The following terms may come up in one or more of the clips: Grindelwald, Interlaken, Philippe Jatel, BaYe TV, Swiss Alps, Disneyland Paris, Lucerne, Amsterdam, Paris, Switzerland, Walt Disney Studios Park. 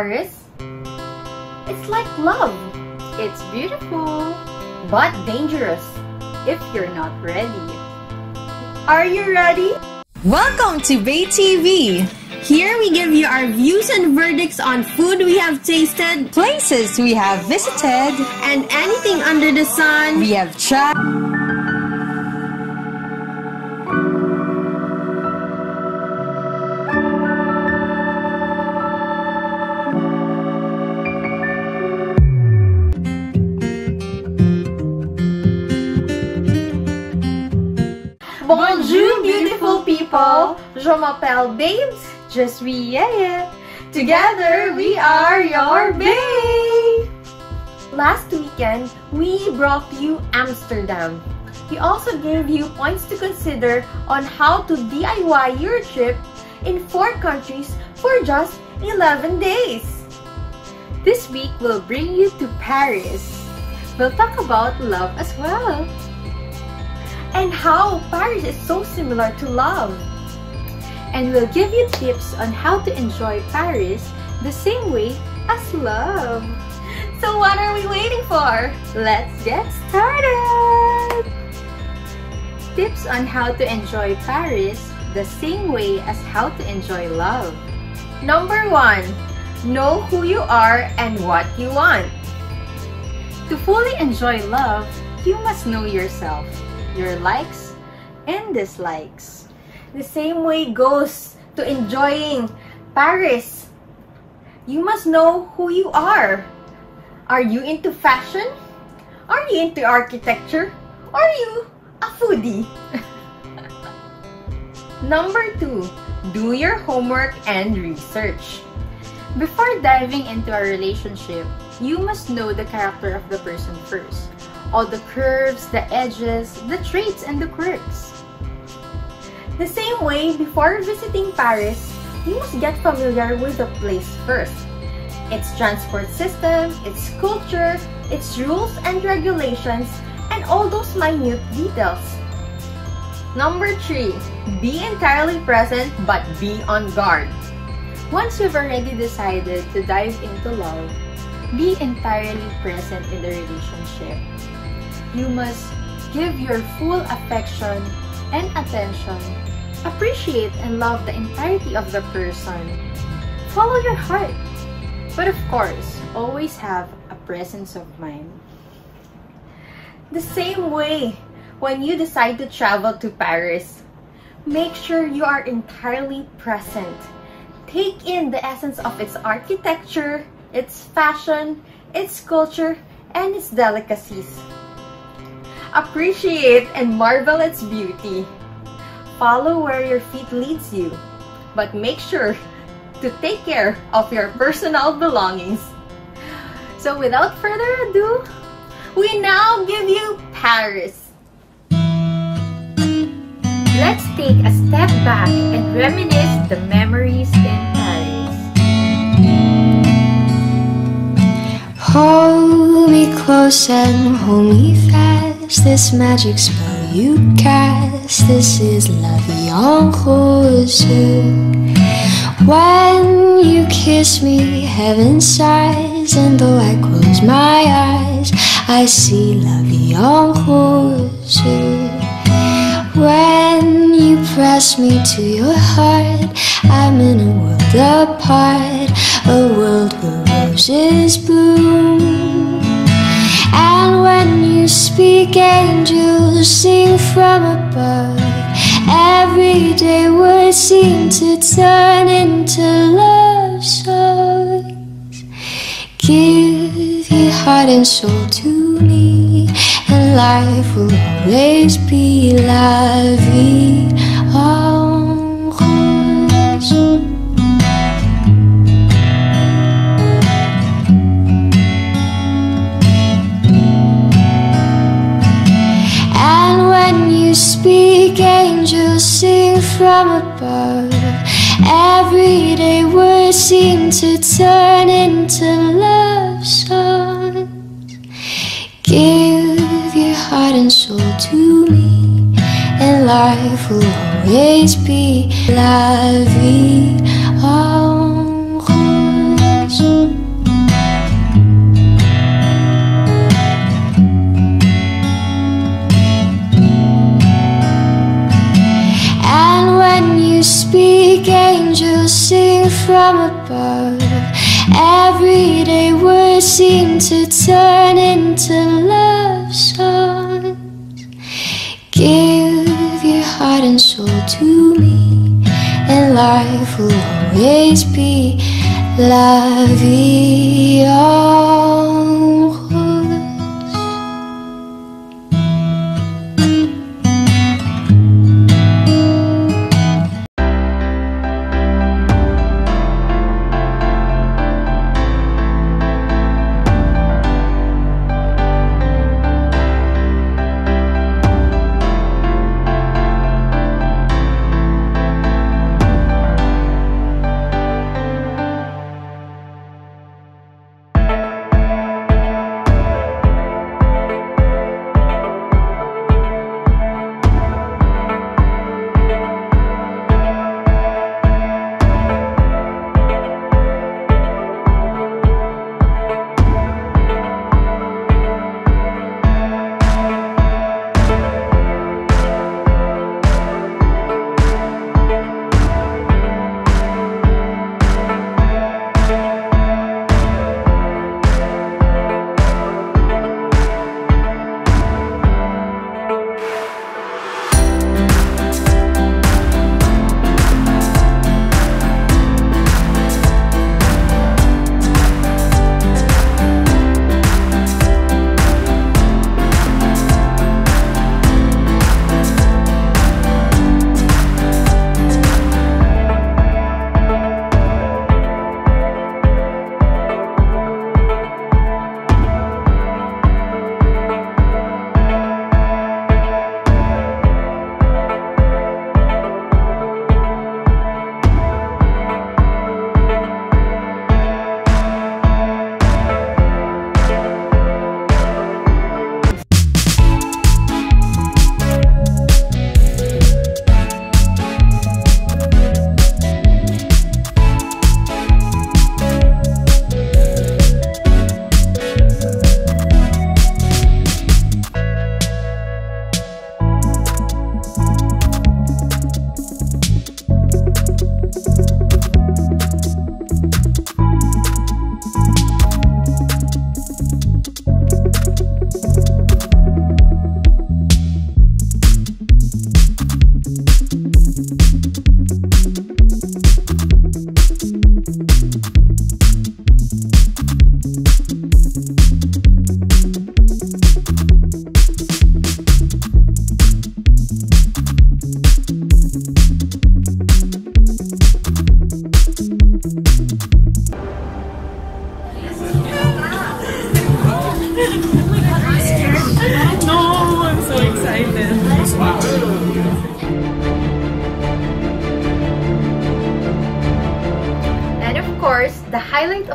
Paris? It's like love. It's beautiful, but dangerous if you're not ready. Are you ready? Welcome to BaYe TV. Here we give you our views and verdicts on food we have tasted, places we have visited, and anything under the sun we have tried. Bonjour beautiful people, je m'appelle Babes, je suis Yeye. Together we are your babe! Last weekend, we brought you Amsterdam. We also gave you points to consider on how to DIY your trip in 4 countries for just 11 days. This week we'll bring you to Paris. We'll talk about love as well, and how Paris is so similar to love. And we'll give you tips on how to enjoy Paris the same way as love. So what are we waiting for? Let's get started! Tips on how to enjoy Paris the same way as how to enjoy love. Number 1, know who you are and what you want. To fully enjoy love, you must know yourself, your likes and dislikes. The same way goes to enjoying Paris. You must know who you are. Are you into fashion? Are you into architecture? Are you a foodie? Number 2, do your homework and research. Before diving into a relationship, you must know the character of the person first. All the curves, the edges, the traits, and the quirks. The same way, before visiting Paris, you must get familiar with the place first. Its transport system, its culture, its rules and regulations, and all those minute details. Number 3, be entirely present but be on guard. Once you've already decided to dive into love, be entirely present in the relationship. You must give your full affection and attention, appreciate and love the entirety of the person, follow your heart, but of course, always have a presence of mind. The same way, when you decide to travel to Paris, make sure you are entirely present. Take in the essence of its architecture, its fashion, its culture, and its delicacies. Appreciate and marvel its beauty. Follow where your feet leads you, but make sure to take care of your personal belongings. So without further ado, we now give you Paris. Let's take a step back and reminisce the memories in Paris. Hold me close and hold me fast. This magic spell you cast, this is la vie en rose. When you kiss me, heaven sighs, and though I close my eyes, I see la vie en rose. When you press me to your heart, I'm in a world apart, a world where roses bloom. And when you speak, angels sing from above. Every day words seem to turn into love songs. Give your heart and soul to me, and life will always be la vie en rose. Speak, angels sing from above. Everyday words seem to turn into love songs. Give your heart and soul to me, and life will always be la vie en rose. from above. Every day words seem to turn into love songs. Give your heart and soul to me, and life will always be la vie en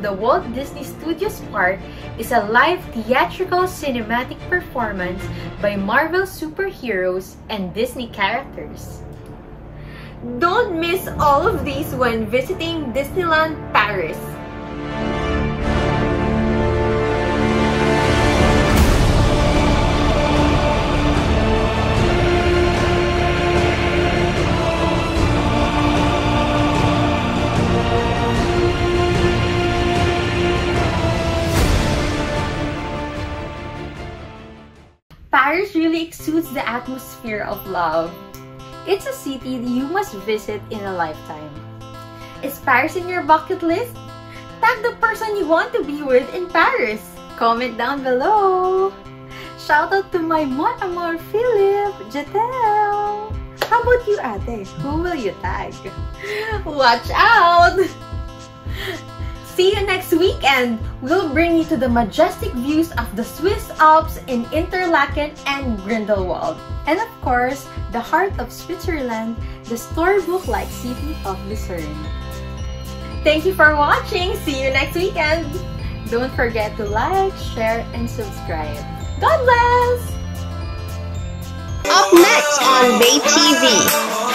The Walt Disney Studios Park is a live theatrical cinematic performance by Marvel superheroes and Disney characters. Don't miss all of these when visiting Disneyland Paris. Paris really exudes the atmosphere of love. It's a city you must visit in a lifetime. Is Paris in your bucket list? Tag the person you want to be with in Paris. Comment down below. Shout out to my mon amor Philippe Jatel. How about you, Ate? Who will you tag? Watch out! See you next weekend! We'll bring you to the majestic views of the Swiss Alps in Interlaken and Grindelwald. And of course, the heart of Switzerland, the storybook-like city of Lucerne. Thank you for watching! See you next weekend! Don't forget to like, share, and subscribe. God bless! Up next on BaYe TV!